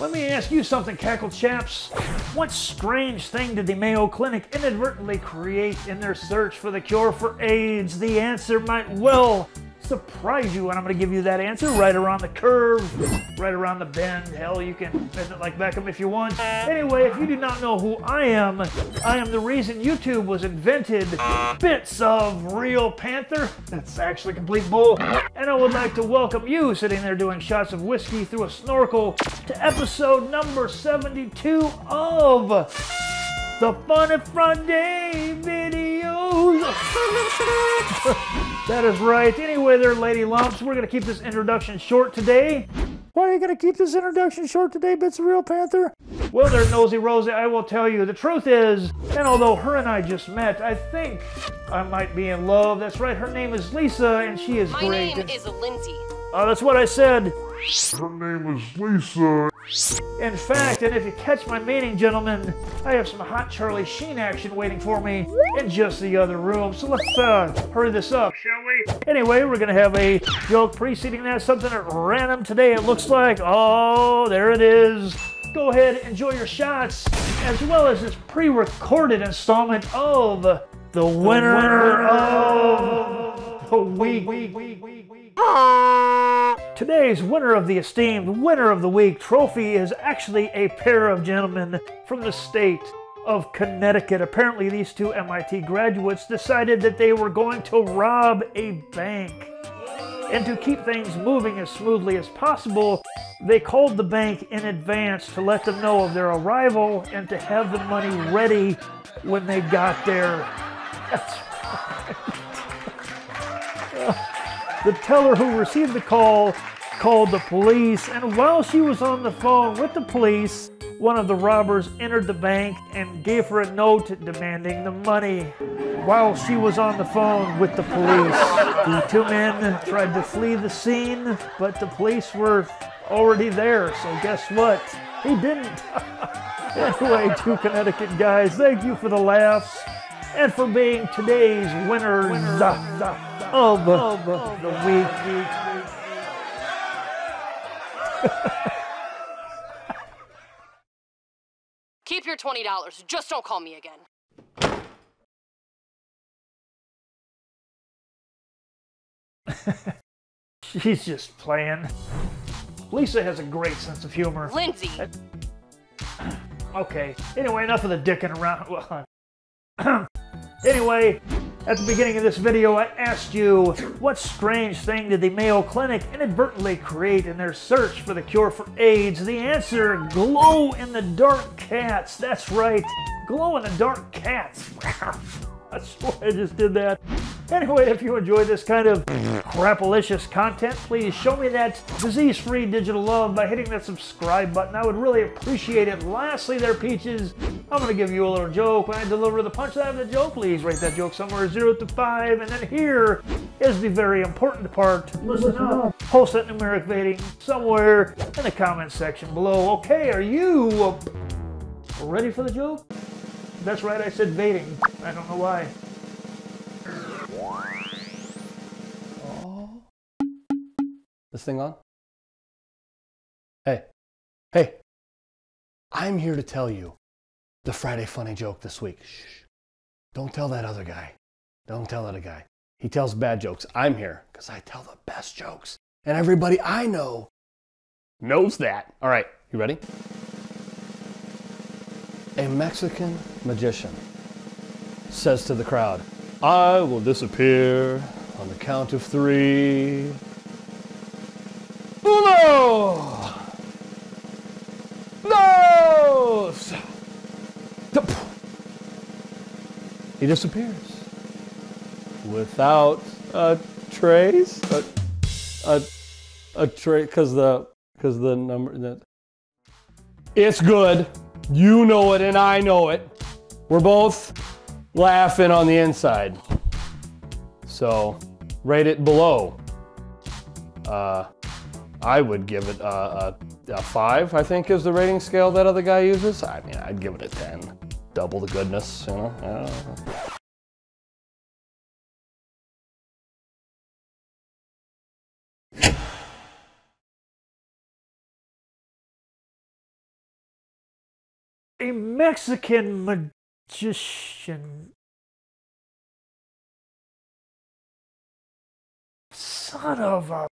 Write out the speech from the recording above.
Let me ask you something, Cackle Chaps. What strange thing did the Mayo Clinic inadvertently create in their search for the cure for AIDS? The answer might well surprise you, and I'm going to give you that answer right around the curve, right around the bend. Hell, you can bend it like Beckham if you want. Anyway, if you do not know who I am the reason YouTube was invented. Bits of Real Panther. That's actually complete bull. And I would like to welcome you, sitting there doing shots of whiskey through a snorkel, to episode number 72 of the Fun and Friday videos. That is right. Anyway, there, Lady Lumps, we're going to keep this introduction short today. Why are you going to keep this introduction short today, Bits of Real Panther? Well, there, Nosy Rosie, I will tell you. The truth is, and although her and I just met, I think I might be in love. That's right. Her name is Lisa, and she is great. My name is Lindsay. Oh, that's what I said. Her name is Lisa. In fact, and if you catch my meaning, gentlemen, I have some hot Charlie Sheen action waiting for me in just the other room. So let's hurry this up, shall we? Anyway, we're going to have a joke preceding that, something at random today, it looks like. Oh, there it is. Go ahead, enjoy your shots, as well as this pre-recorded installment of the winner of the week. Today's winner of the esteemed Winner of the Week trophy is actually a pair of gentlemen from the state of Connecticut. Apparently, these two MIT graduates decided that they were going to rob a bank. And to keep things moving as smoothly as possible, they called the bank in advance to let them know of their arrival and to have the money ready when they got there. That's right. The teller who received the call called the police, and while she was on the phone with the police, one of the robbers entered the bank and gave her a note demanding the money. While she was on the phone with the police, the two men tried to flee the scene, but the police were already there, so guess what? He didn't. Anyway, two Connecticut guys, thank you for the laughs and for being today's winners of the week. Keep your $20. Just don't call me again. She's just playing. Lisa has a great sense of humor. Lindsay! Okay. Anyway, enough of the dicking around. Anyway, at the beginning of this video, I asked you, what strange thing did the Mayo Clinic inadvertently create in their search for the cure for AIDS? The answer, glow-in-the-dark cats. That's right, glow-in-the-dark cats. I swear I just did that. Anyway, if you enjoy this kind of crapalicious content, please show me that disease-free digital love by hitting that subscribe button. I would really appreciate it. Lastly, there, Peaches, I'm going to give you a little joke. When I deliver the punchline of the joke, please rate that joke somewhere 0 to 5. And then here is the very important part. Listen up. Post that numeric rating somewhere in the comments section below. Okay, are you ready for the joke? That's right, I said baiting. I don't know why. Oh. This thing on? Hey. Hey. I'm here to tell you the Friday funny joke this week. Shh. Don't tell that other guy. Don't tell that guy. He tells bad jokes. I'm here because I tell the best jokes. And everybody I know knows that. All right, you ready? A Mexican magician says to the crowd, I will disappear on the count of 3. Uno! Dos! He disappears without a trace. A trace, because the number. It's good. You know it and I know it. We're both laughing on the inside. So rate it below. I would give it a 5, I think is the rating scale that other guy uses. I mean, I'd give it a 10. Double the goodness, you know? a Mexican magician. Son of a